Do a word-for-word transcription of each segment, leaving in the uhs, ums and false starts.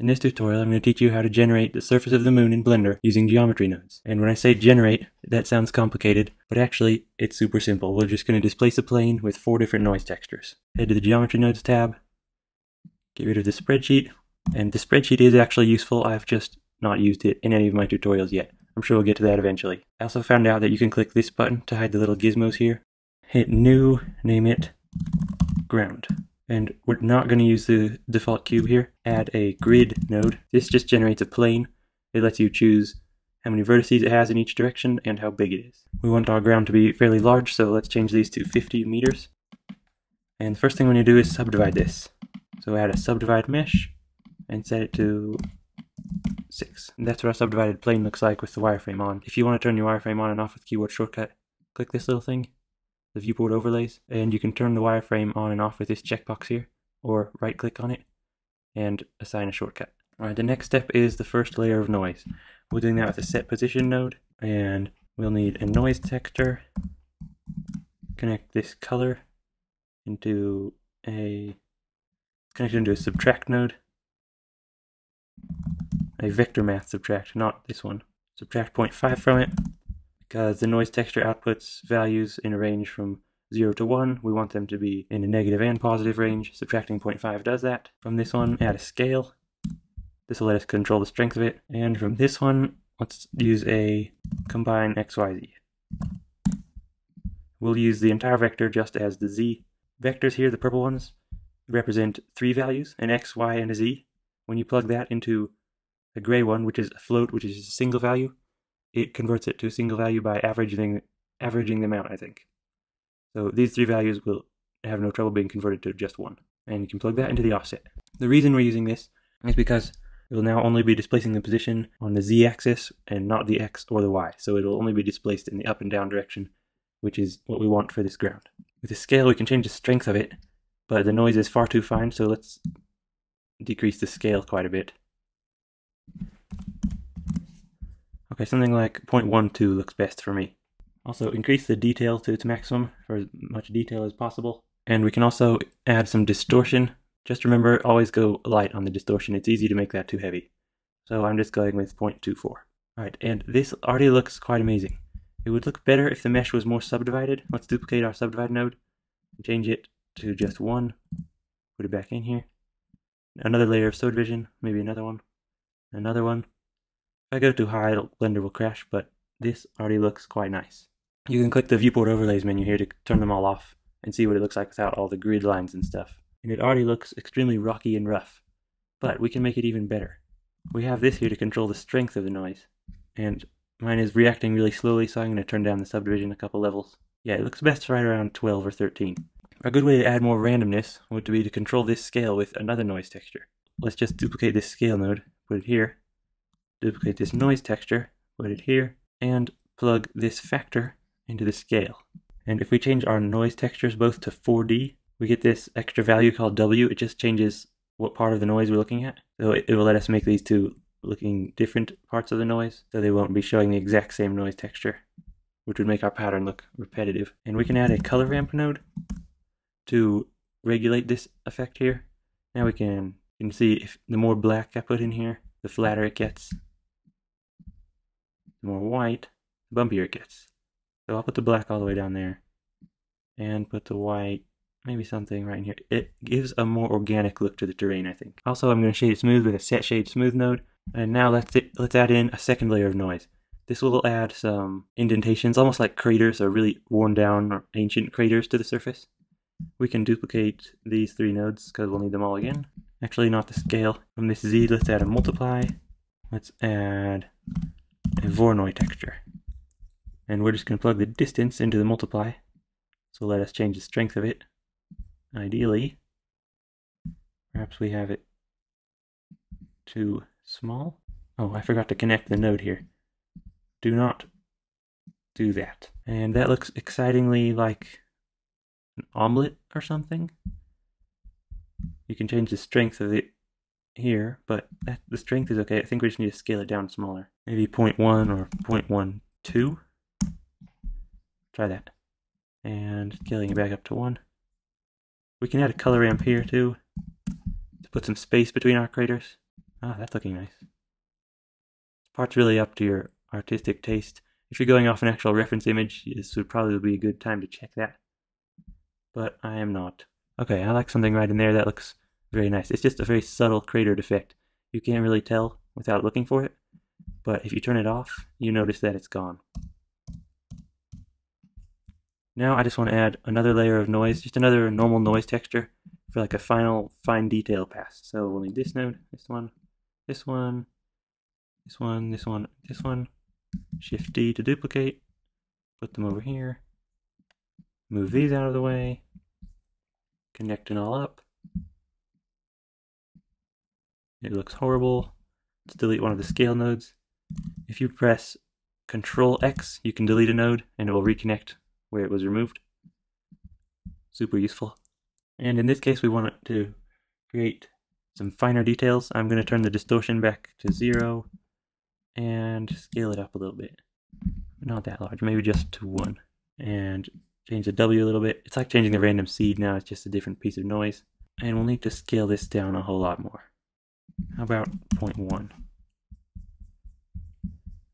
In this tutorial, I'm going to teach you how to generate the surface of the moon in Blender using geometry nodes. And when I say generate, that sounds complicated, but actually, it's super simple. We're just going to displace a plane with four different noise textures. Head to the Geometry Nodes tab, get rid of the spreadsheet, and the spreadsheet is actually useful. I've just not used it in any of my tutorials yet. I'm sure we'll get to that eventually. I also found out that you can click this button to hide the little gizmos here. Hit New, name it Ground. And we're not going to use the default cube here. Add a grid node. This just generates a plane. It lets you choose how many vertices it has in each direction and how big it is. We want our ground to be fairly large, so let's change these to fifty meters. And the first thing we're going to do is subdivide this. So add a subdivide mesh and set it to six. And that's what our subdivided plane looks like with the wireframe on. If you want to turn your wireframe on and off with keyboard shortcut, click this little thing, the viewport overlays, and you can turn the wireframe on and off with this checkbox here, or right click on it and assign a shortcut. Alright, the next step is the first layer of noise. We're doing that with a set position node, and we'll need a noise texture. Connect this color into a connect it into a subtract node. A vector math subtract, not this one. Subtract zero point five from it. Because the noise texture outputs values in a range from zero to one. We want them to be in a negative and positive range. Subtracting zero point five does that. From this one, add a scale. This will let us control the strength of it. And from this one, let's use a combine X Y Z. We'll use the entire vector just as the Z. Vectors here, the purple ones, represent three values, an X, Y, and a Z. When you plug that into the gray one, which is a float, which is a single value, it converts it to a single value by averaging averaging them out, I think. So these three values will have no trouble being converted to just one. And you can plug that into the offset. The reason we're using this is because it will now only be displacing the position on the z-axis and not the x or the y. So it will only be displaced in the up and down direction, which is what we want for this ground. With the scale, we can change the strength of it, but the noise is far too fine, so let's decrease the scale quite a bit. Okay, something like zero point one two looks best for me. Also, increase the detail to its maximum for as much detail as possible. And we can also add some distortion. Just remember, always go light on the distortion. It's easy to make that too heavy. So I'm just going with zero point two four. Alright, and this already looks quite amazing. It would look better if the mesh was more subdivided. Let's duplicate our subdivide node and change it to just one. Put it back in here. Another layer of subdivision, maybe another one, another one. If I go too high, Blender will crash, but this already looks quite nice. You can click the viewport overlays menu here to turn them all off and see what it looks like without all the grid lines and stuff. And it already looks extremely rocky and rough, but we can make it even better. We have this here to control the strength of the noise, and mine is reacting really slowly, so I'm going to turn down the subdivision a couple levels. Yeah, it looks best right around twelve or thirteen. A good way to add more randomness would be to control this scale with another noise texture. Let's just duplicate this scale node, put it here. Duplicate this noise texture, put it here, and plug this factor into the scale. And if we change our noise textures both to four D, we get this extra value called W. It just changes what part of the noise we're looking at. So it, it will let us make these two looking different parts of the noise, so they won't be showing the exact same noise texture, which would make our pattern look repetitive. And we can add a color ramp node to regulate this effect here. Now we can, you can see if the more black I put in here, the flatter it gets, the more white, the bumpier it gets. So I'll put the black all the way down there, and put the white, maybe something right in here. It gives a more organic look to the terrain, I think. Also, I'm going to shade it smooth with a set shade smooth node, and now let's let's add in a second layer of noise. This will add some indentations, almost like craters, or really worn down or ancient craters to the surface. We can duplicate these three nodes, because we'll need them all again. Actually, not the scale. From this Z, let's add a multiply. Let's add a Voronoi texture. And we're just going to plug the distance into the multiply. So let us change the strength of it. Ideally, perhaps we have it too small. Oh, I forgot to connect the node here. Do not do that. And that looks excitingly like an omelet or something. You can change the strength of it here, but that, the strength is okay. I think we just need to scale it down smaller. Maybe zero point one or zero point one two. Try that. And scaling it back up to one. We can add a color ramp here too, to put some space between our craters. Ah, that's looking nice. This part's really up to your artistic taste. If you're going off an actual reference image, this would probably be a good time to check that. But I am not. Okay, I like something right in there. That looks very nice. It's just a very subtle cratered effect. You can't really tell without looking for it. But if you turn it off, you notice that it's gone. Now I just want to add another layer of noise, just another normal noise texture for like a final fine detail pass. So we'll need this node, this one, this one, this one, this one, this one. Shift D to duplicate, put them over here, move these out of the way, connect it all up. It looks horrible. Let's delete one of the scale nodes. If you press Control X, you can delete a node and it will reconnect where it was removed. Super useful. And in this case we want to create some finer details. I'm going to turn the distortion back to zero and scale it up a little bit. Not that large, maybe just to one. And change the W a little bit. It's like changing the random seed now, it's just a different piece of noise. And we'll need to scale this down a whole lot more. How about zero point one?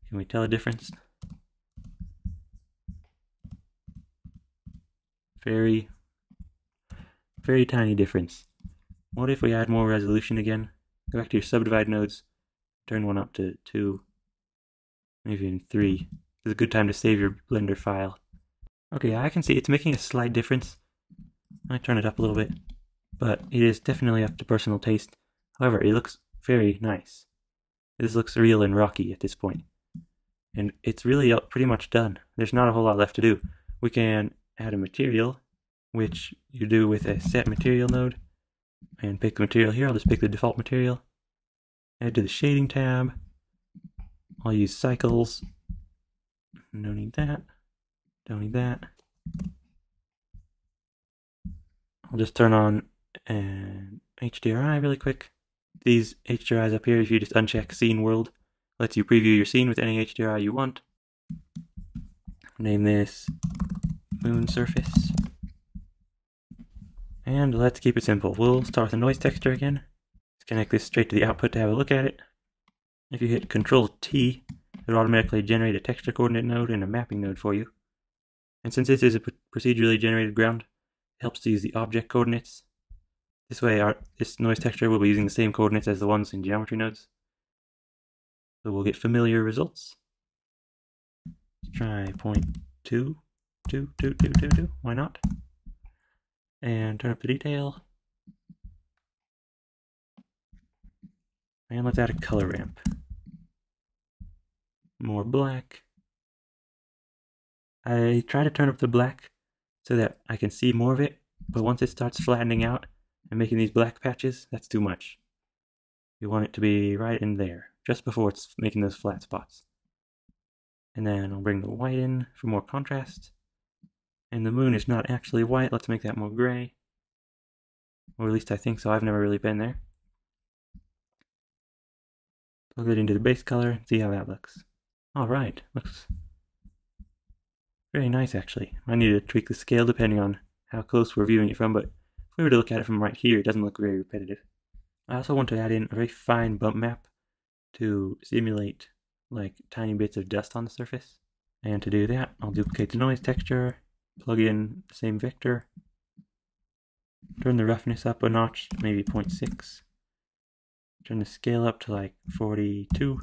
Can we tell a difference? Very, very tiny difference. What if we add more resolution again? Go back to your subdivide nodes, turn one up to two, maybe even three. This is a good time to save your Blender file. Okay, I can see it's making a slight difference. I turn it up a little bit, but it is definitely up to personal taste. However, it looks very nice. This looks real and rocky at this point. And it's really pretty much done. There's not a whole lot left to do. We can add a material, which you do with a set material node. And pick the material here. I'll just pick the default material. Add to the shading tab. I'll use cycles. No need that. Don't need that. I'll just turn on an H D R I really quick. These H D R Is up here, if you just uncheck Scene World, lets you preview your scene with any H D R I you want. Name this Moon Surface. And let's keep it simple. We'll start with a noise texture again. Let's connect this straight to the output to have a look at it. If you hit Control T, it'll automatically generate a texture coordinate node and a mapping node for you. And since this is a procedurally generated ground, it helps to use the object coordinates. This way, our, this noise texture will be using the same coordinates as the ones in geometry nodes. So we'll get familiar results. Let's try zero point two, two, two, two, two, two, why not? And turn up the detail. And let's add a color ramp. More black. I try to turn up the black so that I can see more of it, but once it starts flattening out, and making these black patches, that's too much. You want it to be right in there, just before it's making those flat spots. And then I'll bring the white in for more contrast. And the moon is not actually white, let's make that more gray. Or at least I think so, I've never really been there. Plug it into the base color and see how that looks. Alright, looks very nice actually. I need to tweak the scale depending on how close we're viewing it from, but if we were to look at it from right here, it doesn't look very repetitive. I also want to add in a very fine bump map to simulate like tiny bits of dust on the surface. And to do that, I'll duplicate the noise texture, plug in the same vector, turn the roughness up a notch, maybe zero point six, turn the scale up to like forty-two,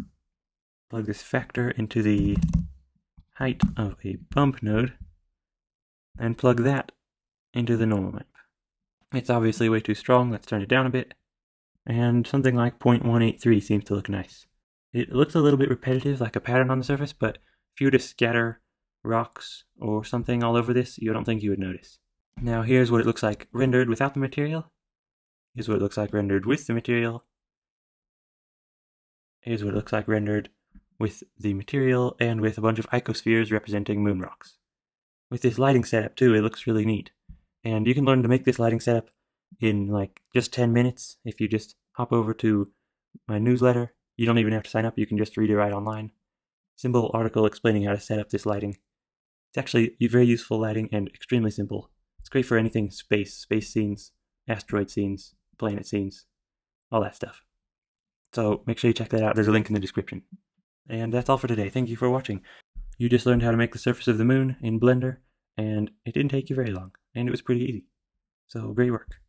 plug this factor into the height of a bump node, and plug that into the normal map. It's obviously way too strong, let's turn it down a bit. And something like zero point one eight three seems to look nice. It looks a little bit repetitive, like a pattern on the surface, but if you were to scatter rocks or something all over this, you don't think you would notice. Now here's what it looks like rendered without the material. Here's what it looks like rendered with the material. Here's what it looks like rendered with the material and with a bunch of icospheres representing moon rocks. With this lighting setup too, it looks really neat. And you can learn to make this lighting setup in like just ten minutes if you just hop over to my newsletter. You don't even have to sign up, you can just read it right online. Simple article explaining how to set up this lighting. It's actually very useful lighting and extremely simple. It's great for anything space, space scenes, asteroid scenes, planet scenes, all that stuff. So make sure you check that out. There's a link in the description. And that's all for today. Thank you for watching. You just learned how to make the surface of the moon in Blender, and it didn't take you very long, and it was pretty easy. So great work.